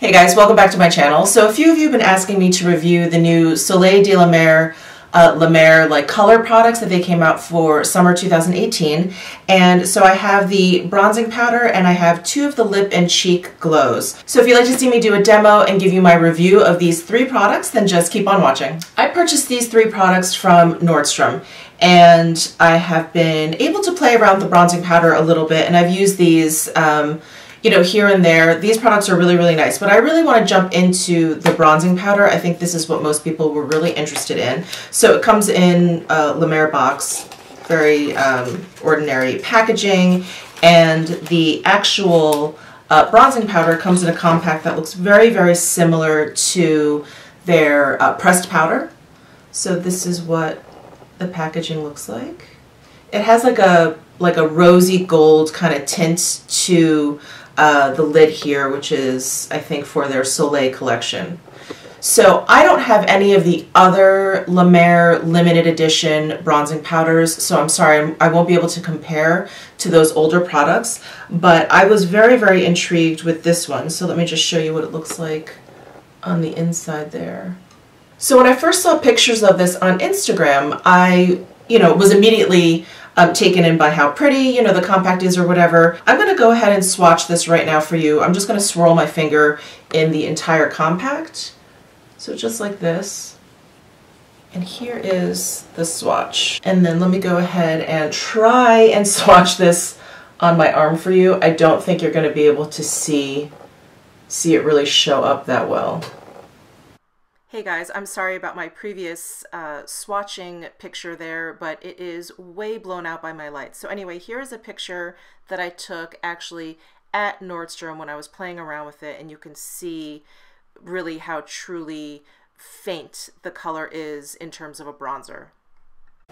Hey guys, welcome back to my channel. So a few of you have been asking me to review the new Soleil de La Mer like color products that they came out for summer 2018. And so I have the bronzing powder and I have two of the lip and cheek glows. So if you'd like to see me do a demo and give you my review of these three products, then just keep on watching. I purchased these three products from Nordstrom and I have been able to play around with the bronzing powder a little bit, and I've used these you know, here and there. These products are really, really nice, but I really want to jump into the bronzing powder. I think this is what most people were really interested in. So it comes in a La Mer box, very ordinary packaging, and the actual bronzing powder comes in a compact that looks very, very similar to their pressed powder. So this is what the packaging looks like. It has like a rosy gold kind of tint to the lid here, which is, I think, for their Soleil collection. So I don't have any of the other La Mer limited edition bronzing powders, so I'm sorry, I won't be able to compare to those older products, but I was very, very intrigued with this one. So let me just show you what it looks like on the inside there. So when I first saw pictures of this on Instagram, I, you know, was immediately taken in by how pretty, you know, the compact is or whatever. I'm going to go ahead and swatch this right now for you. I'm just going to swirl my finger in the entire compact. So just like this. And here is the swatch. And then let me go ahead and try and swatch this on my arm for you. I don't think you're going to be able to see it really show up that well. Hey guys, I'm sorry about my previous swatching picture there, but it is way blown out by my light. So anyway, here's a picture that I took actually at Nordstrom when I was playing around with it, and you can see really how truly faint the color is in terms of a bronzer.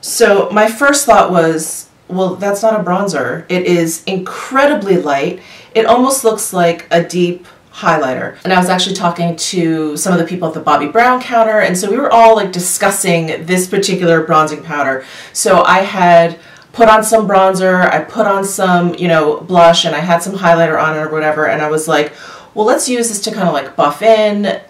So my first thought was, well, that's not a bronzer. It is incredibly light. It almost looks like a deep highlighter. And I was actually talking to some of the people at the Bobbi Brown counter, and so we were all like discussing this particular bronzing powder. So I had put on some bronzer, I put on some, you know, blush, and I had some highlighter on or whatever, and I was like, well, let's use this to kind of like buff in,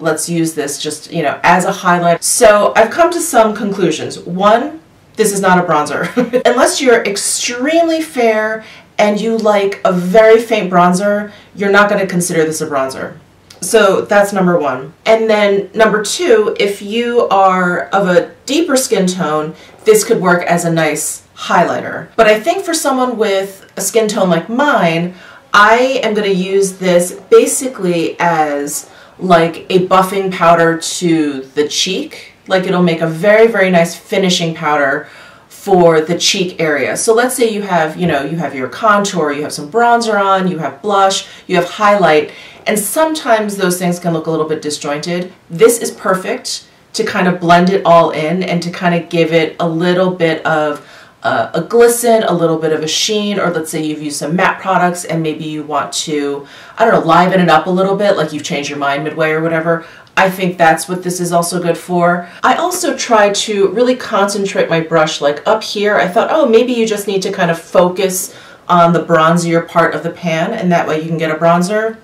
let's use this just, you know, as a highlighter. So I've come to some conclusions. One, this is not a bronzer. Unless you're extremely fair and you like a very faint bronzer, you're not going to consider this a bronzer. So that's number one. And then number two, if you are of a deeper skin tone, this could work as a nice highlighter. But I think for someone with a skin tone like mine, I am going to use this basically as like a buffing powder to the cheek. Like, it'll make a very, very nice finishing powder for the cheek area. So let's say you have, you know, you have your contour, you have some bronzer on, you have blush, you have highlight, and sometimes those things can look a little bit disjointed. This is perfect to kind of blend it all in and to kind of give it a little bit of a glisten, a little bit of a sheen, or let's say you've used some matte products and maybe you want to, I don't know, liven it up a little bit, like you've changed your mind midway or whatever. I think that's what this is also good for. I also try to really concentrate my brush like up here. I thought, oh, maybe you just need to kind of focus on the bronzier part of the pan, and that way you can get a bronzer.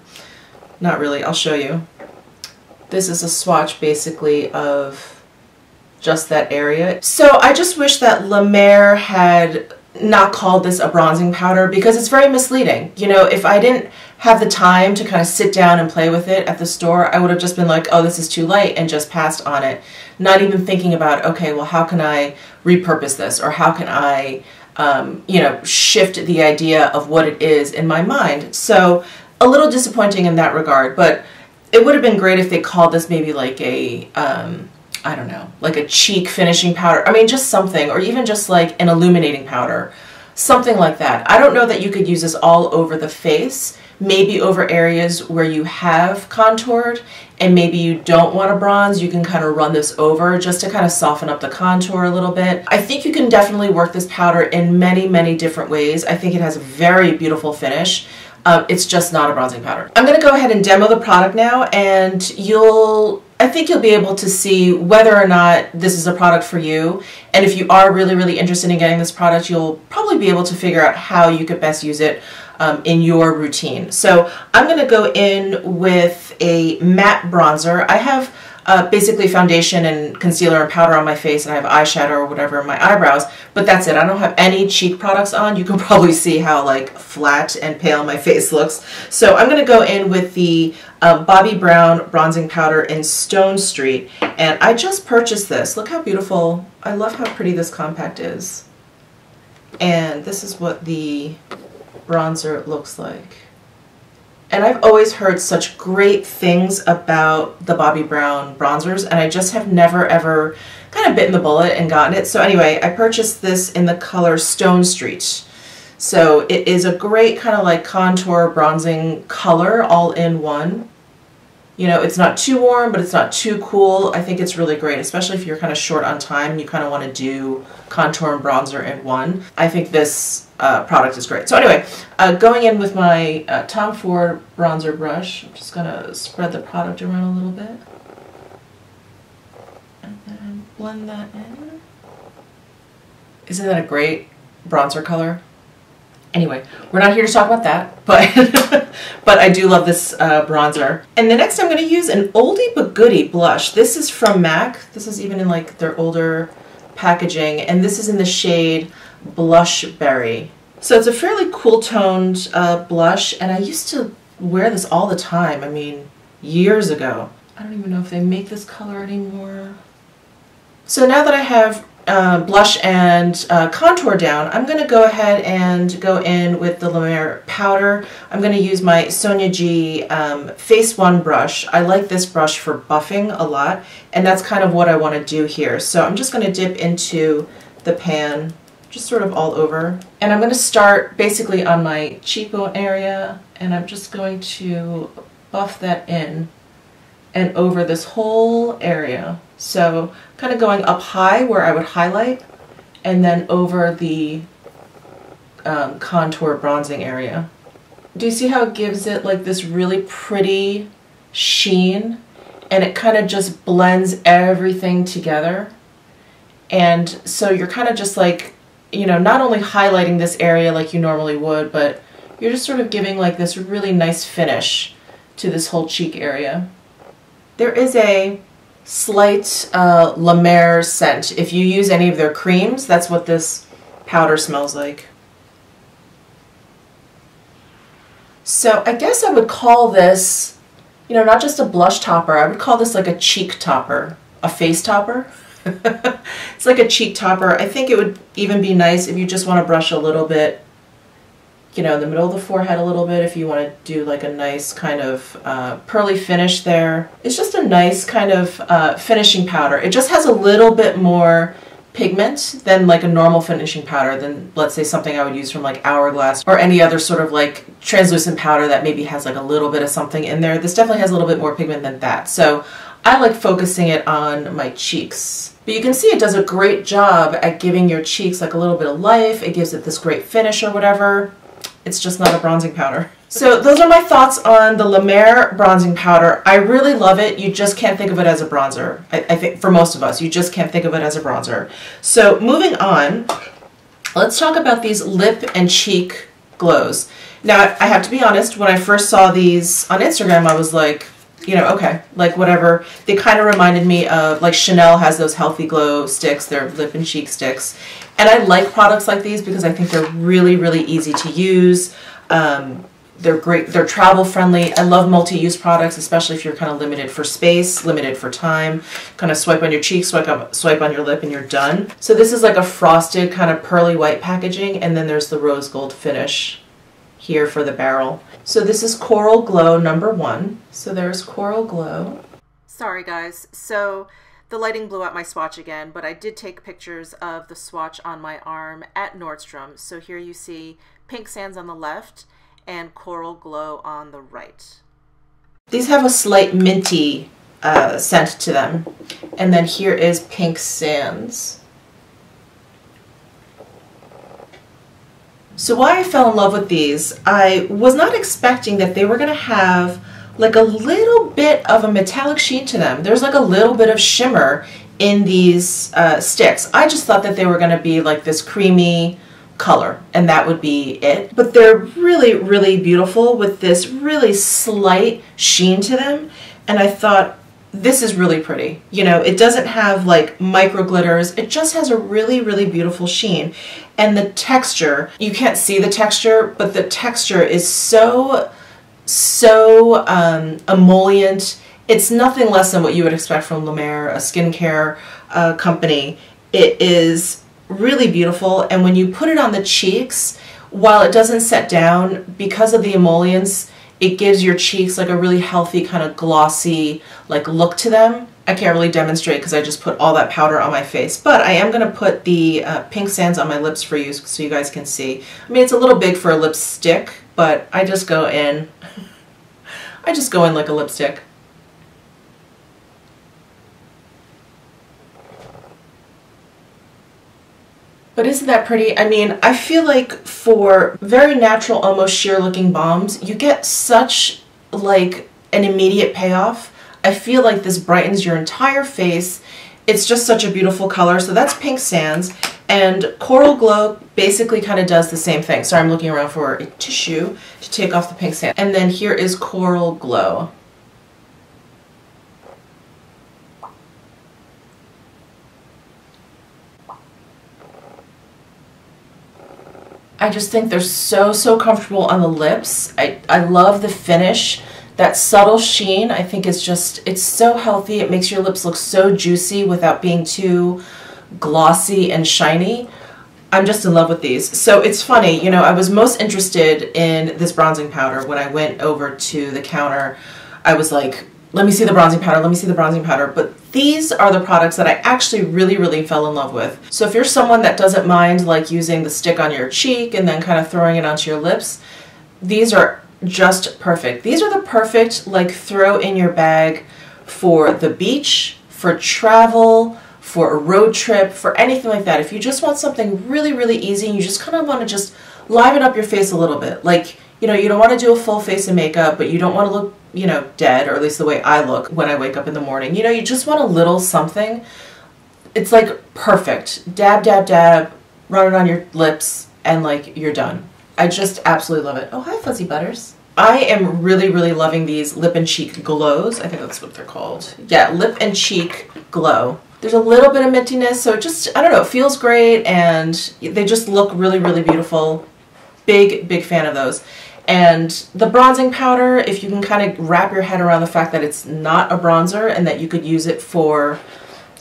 Not really, I'll show you. This is a swatch basically of just that area. So I just wish that La Mer had not called this a bronzing powder, because it's very misleading. You know, if I didn't have the time to kind of sit down and play with it at the store, I would have just been like, oh, this is too light, and just passed on it, not even thinking about, okay, well, how can I repurpose this, or how can I, you know, shift the idea of what it is in my mind. So a little disappointing in that regard, but it would have been great if they called this maybe like a, I don't know, like a cheek finishing powder. I mean, just something, or even just like an illuminating powder, something like that. I don't know that you could use this all over the face, maybe over areas where you have contoured and maybe you don't want to bronze. You can kind of run this over just to kind of soften up the contour a little bit. I think you can definitely work this powder in many, many different ways. I think it has a very beautiful finish. It's just not a bronzing powder. I'm going to go ahead and demo the product now, and I think you'll be able to see whether or not this is a product for you. And if you are really, really interested in getting this product, you'll probably be able to figure out how you could best use it in your routine. So I'm going to go in with a matte bronzer. I have basically foundation and concealer and powder on my face, and I have eyeshadow or whatever in my eyebrows, but that's it. I don't have any cheek products on. You can probably see how like flat and pale my face looks. So I'm going to go in with the Bobbi Brown bronzing powder in Stone Street, and I just purchased this. Look how beautiful. I love how pretty this compact is. And this is what the bronzer looks like. And I've always heard such great things about the Bobbi Brown bronzers, and I just have never ever kind of bitten the bullet and gotten it. So anyway, I purchased this in the color Stone Street. So it is a great kind of like contour bronzing color all in one. You know, it's not too warm, but it's not too cool. I think it's really great, especially if you're kind of short on time and you kind of want to do contour and bronzer in one. I think this product is great. So anyway, going in with my Tom Ford bronzer brush, I'm just going to spread the product around a little bit. And then blend that in. Isn't that a great bronzer color? Anyway, we're not here to talk about that, but but I do love this bronzer. And the next I'm going to use an oldie but goodie blush. This is from MAC. This is even in like their older packaging, and this is in the shade Blushberry. So it's a fairly cool-toned blush, and I used to wear this all the time. I mean, years ago. I don't even know if they make this color anymore. So now that I have blush and contour down, I'm going to go ahead and go in with the La Mer powder. I'm going to use my Sonia G Face One brush. I like this brush for buffing a lot, and that's kind of what I want to do here. So I'm just going to dip into the pan, just sort of all over. And I'm going to start basically on my cheekbone area, and I'm just going to buff that in and over this whole area. So kind of going up high where I would highlight, and then over the contour bronzing area. Do you see how it gives it like this really pretty sheen, and it kind of just blends everything together? And so you're kind of just like, you know, not only highlighting this area like you normally would, but you're just sort of giving like this really nice finish to this whole cheek area. There is a slight La Mer scent. If you use any of their creams, that's what this powder smells like. So I guess I would call this, you know, not just a blush topper, I would call this like a cheek topper, a face topper. It's like a cheek topper. I think it would even be nice if you just want to brush a little bit, you know, in the middle of the forehead a little bit, if you want to do like a nice kind of pearly finish there. It's just a nice kind of finishing powder. It just has a little bit more pigment than like a normal finishing powder, than let's say something I would use from like Hourglass or any other sort of like translucent powder that maybe has like a little bit of something in there. This definitely has a little bit more pigment than that. So I like focusing it on my cheeks. But you can see it does a great job at giving your cheeks like a little bit of life. It gives it this great finish or whatever. It's just not a bronzing powder. So those are my thoughts on the La Mer bronzing powder. I really love it. You just can't think of it as a bronzer. I think for most of us, you just can't think of it as a bronzer. So moving on, let's talk about these lip and cheek glows. Now, I have to be honest, when I first saw these on Instagram, I was like, you know, okay, like whatever. They kind of reminded me of, like, Chanel has those Healthy Glow sticks, their lip and cheek sticks. And I like products like these because I think they're really, really easy to use. They're great. They're travel friendly. I love multi-use products, especially if you're kind of limited for space, limited for time. Kind of swipe on your cheek, swipe on your lip, and you're done. So this is like a frosted kind of pearly white packaging, and then there's the rose gold finish here for the barrel. So this is Coral Glow #1. So there's Coral Glow. Sorry guys, so the lighting blew out my swatch again, but I did take pictures of the swatch on my arm at Nordstrom. So here you see Pink Sands on the left and Coral Glow on the right. These have a slight minty scent to them. And then here is Pink Sands. So why I fell in love with these, I was not expecting that they were going to have like a little bit of a metallic sheen to them. There's like a little bit of shimmer in these sticks. I just thought that they were going to be like this creamy color, and that would be it. But they're really, really beautiful with this really slight sheen to them, and I thought, this is really pretty. You know, it doesn't have like micro glitters. It just has a really, really beautiful sheen. And the texture, you can't see the texture, but the texture is so emollient. It's nothing less than what you would expect from La Mer, a skincare company. It is really beautiful. And when you put it on the cheeks, while it doesn't set down, because of the emollients, it gives your cheeks like a really healthy kind of glossy like look to them. I can't really demonstrate because I just put all that powder on my face, but I am going to put the Pink Sands on my lips for you so you guys can see. I mean, it's a little big for a lipstick, but I just go in. I just go in like a lipstick. But isn't that pretty? I mean, I feel like for very natural, almost sheer looking balms, you get such like an immediate payoff. I feel like this brightens your entire face. It's just such a beautiful color. So that's Pink Sands. And Coral Glow basically kind of does the same thing. Sorry, I'm looking around for a tissue to take off the Pink Sand. And then here is Coral Glow. I just think they're so comfortable on the lips. I love the finish. That subtle sheen, I think is just, it's so healthy. It makes your lips look so juicy without being too glossy and shiny. I'm just in love with these. So it's funny, you know, I was most interested in this bronzing powder. When I went over to the counter, I was like, let me see the bronzing powder, let me see the bronzing powder. But these are the products that I actually really, really fell in love with. So if you're someone that doesn't mind like using the stick on your cheek and then kind of throwing it onto your lips, these are just perfect. These are the perfect like throw in your bag for the beach, for travel, for a road trip, for anything like that. If you just want something really, really easy and you just kind of want to just liven up your face a little bit. Like, you know, you don't want to do a full face of makeup, but you don't want to look, you know, dead, or at least the way I look when I wake up in the morning. You know, you just want a little something. It's like perfect. Dab, dab, dab, run it on your lips, and like you're done. I just absolutely love it. Oh, hi, Fuzzy Butters. I am really, really loving these lip and cheek glows. I think that's what they're called. Yeah, lip and cheek glow. There's a little bit of mintiness, so it just, I don't know, it feels great, and they just look really, really beautiful. Big, big fan of those. And the bronzing powder, if you can kind of wrap your head around the fact that it's not a bronzer and that you could use it for,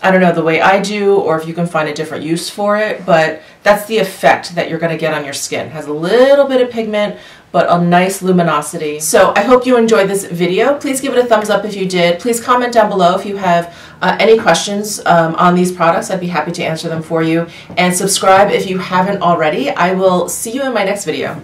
I don't know, the way I do, or if you can find a different use for it, but that's the effect that you're going to get on your skin. It has a little bit of pigment, but a nice luminosity. So I hope you enjoyed this video. Please give it a thumbs up if you did. Please comment down below if you have any questions on these products. I'd be happy to answer them for you. And subscribe if you haven't already. I will see you in my next video.